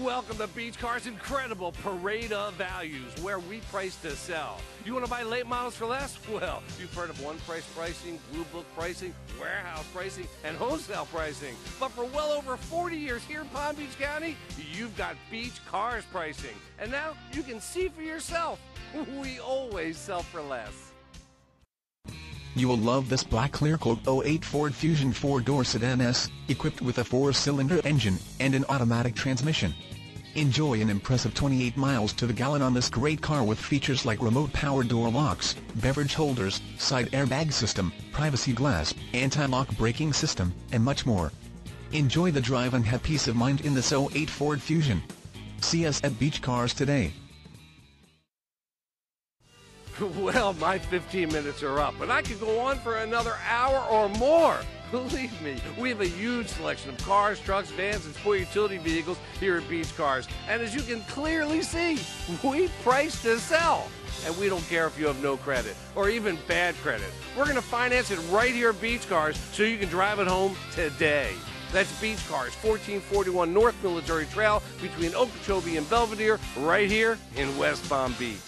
Welcome to Beach Cars' incredible parade of values, where we price to sell. You want to buy late models for less? Well, you've heard of one-price pricing, blue book pricing, warehouse pricing, and wholesale pricing. But for well over 40 years here in Palm Beach County, you've got Beach Cars pricing. And now you can see for yourself. We always sell for less. You will love this black clear coat 08 Ford Fusion 4-door sedan S, equipped with a 4-cylinder engine and an automatic transmission. Enjoy an impressive 28 miles to the gallon on this great car with features like remote power door locks, beverage holders, side airbag system, privacy glass, anti-lock braking system, and much more. Enjoy the drive and have peace of mind in this 08 Ford Fusion. See us at Beach Cars today. Well, my 15 minutes are up, and I could go on for another hour or more. Believe me, we have a huge selection of cars, trucks, vans, and sport utility vehicles here at Beach Cars. And as you can clearly see, we price to sell. And we don't care if you have no credit or even bad credit. We're going to finance it right here at Beach Cars so you can drive it home today. That's Beach Cars, 1441 North Military Trail between Okeechobee and Belvedere, right here in West Palm Beach.